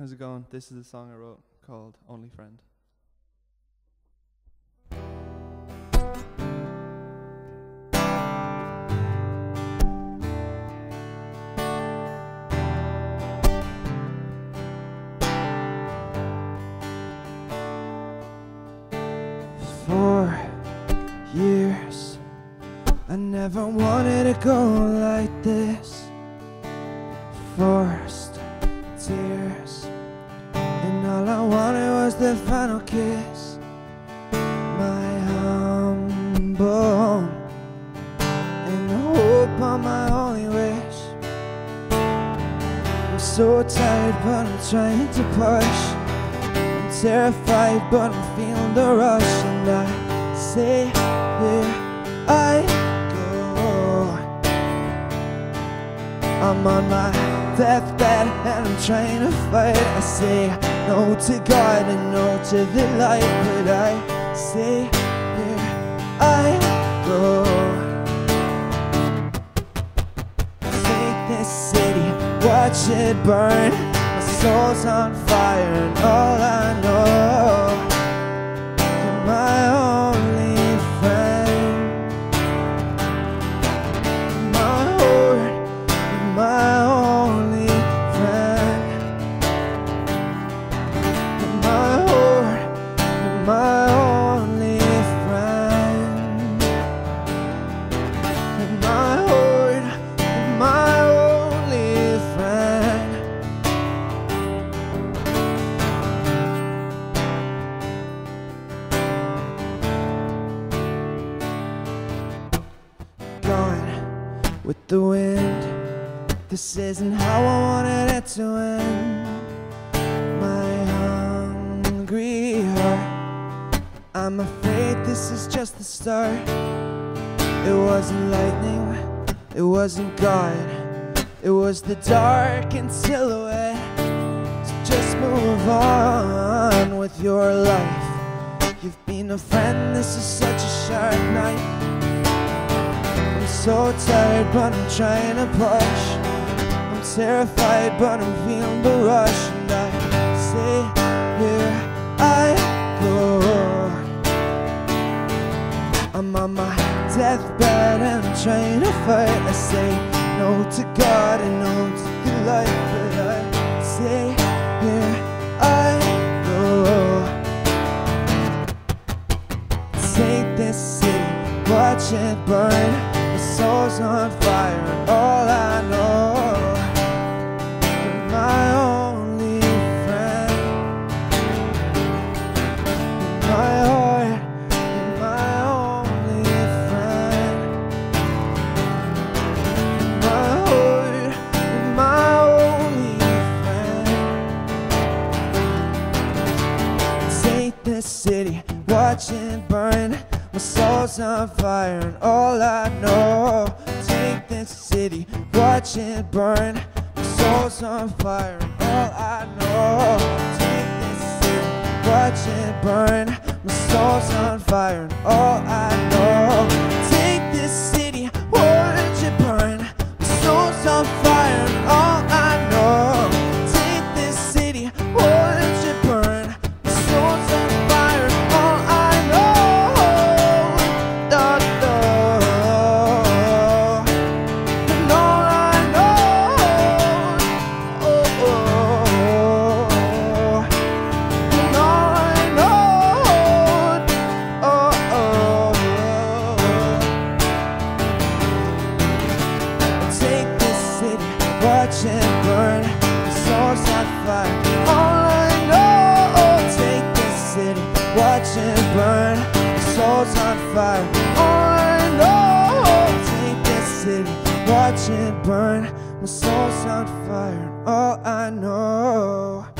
How's it going? This is the song I wrote called Only Friend. Years, I never wanted to go like this. Forced tears, and all I wanted was the final kiss. My humble and the hope on my only wish. I'm so tired, but I'm trying to push. I'm terrified, but I'm feeling the rush, and I say, here I go. I'm on my deathbed and I'm trying to fight. I say no to God and no to the light, but I say, here I go. Take this city, watch it burn. My soul's on fire and all I know, you're my own. With the wind, this isn't how I wanted it to end. My hungry heart, I'm afraid this is just the start. It wasn't lightning, it wasn't God, it was the dark and silhouette. So just move on with your life. You've been a friend, this is such a sharp night. So tired, but I'm trying to push. I'm terrified, but I'm feeling the rush, and I say, here I go. I'm on my deathbed and I'm trying to fight. I say no to God and no to the light, but I say, here I go. Take this city, watch it burn. My soul's on fire and all I know, you're my only friend. You're my heart, you're my only friend. You're my heart, you're my only friend. Take this city, watch it burn. My soul's on fire and all I know. Take this city, watch it burn. My soul's on fire and all I know. Take this city, watch it burn. My soul's on fire and all I know. Take this city, watch it burn. My soul's on fire and all I know. Take this city, watch it burn. My soul's on fire and all I know. Watch it burn, the soul's on fire, all I know. Take this city, watch it burn, the soul's on fire, all I know. Take this city, watch it burn, my soul's on fire, all I know.